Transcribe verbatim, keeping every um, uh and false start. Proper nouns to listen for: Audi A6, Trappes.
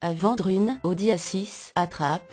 À vendre une Audi A six à Trappes.